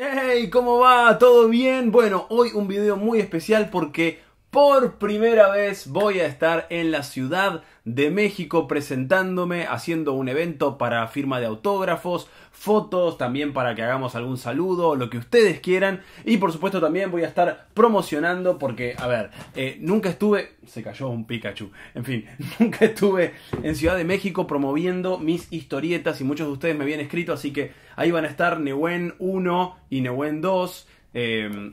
¡Hey! ¿Cómo va? ¿Todo bien? Bueno, hoy un video muy especial porque por primera vez voy a estar en la Ciudad de México presentándome, haciendo un evento para firma de autógrafos, fotos, también para que hagamos algún saludo, lo que ustedes quieran. Y por supuesto también voy a estar promocionando porque, a ver, nunca estuve... Se cayó un Pikachu. En fin, nunca estuve en Ciudad de México promoviendo mis historietas y muchos de ustedes me habían escrito, así que ahí van a estar Nehuen 1 y Nehuen 2.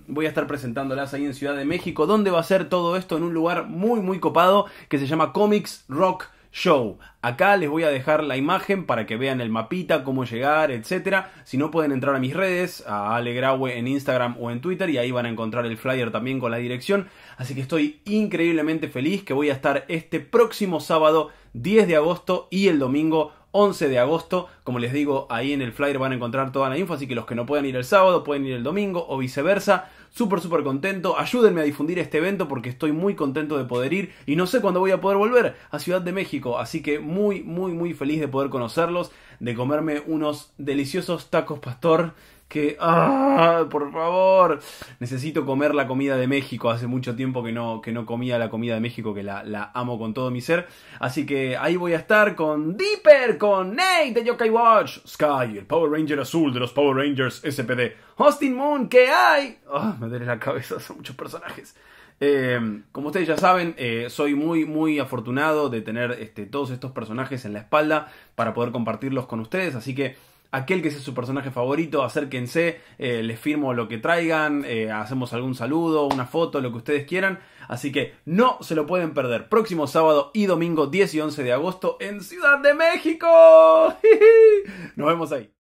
Voy a estar presentándolas ahí en Ciudad de México, donde va a ser todo esto en un lugar muy muy copado que se llama Comics Rock Show. Acá les voy a dejar la imagen para que vean el mapita, cómo llegar, etc. Si no, pueden entrar a mis redes, a Ale Graue en Instagram o en Twitter, y ahí van a encontrar el flyer también con la dirección. Así que estoy increíblemente feliz que voy a estar este próximo sábado 10 de agosto y el domingo 11 de agosto, como les digo, ahí en el flyer van a encontrar toda la info, así que los que no puedan ir el sábado pueden ir el domingo o viceversa. Súper, súper contento. Ayúdenme a difundir este evento porque estoy muy contento de poder ir y no sé cuándo voy a poder volver a Ciudad de México, así que muy, muy, muy feliz de poder conocerlos, de comerme unos deliciosos tacos pastor que... ¡ah! ¡Por favor! Necesito comer la comida de México. Hace mucho tiempo que no comía la comida de México, que la amo con todo mi ser. Así que ahí voy a estar con Dipper, con Nate de Yokai Watch Sky, el Power Ranger azul de los Power Rangers SPD, Austin Moon, ¿qué hay? ¡Ah! Me duele la cabeza, son muchos personajes. Como ustedes ya saben, soy muy muy afortunado de tener todos estos personajes en la espalda para poder compartirlos con ustedes, así que aquel que sea su personaje favorito, acérquense, les firmo lo que traigan, hacemos algún saludo, una foto, lo que ustedes quieran. Así que no se lo pueden perder. Próximo sábado y domingo 10 y 11 de agosto en Ciudad de México. Nos vemos ahí.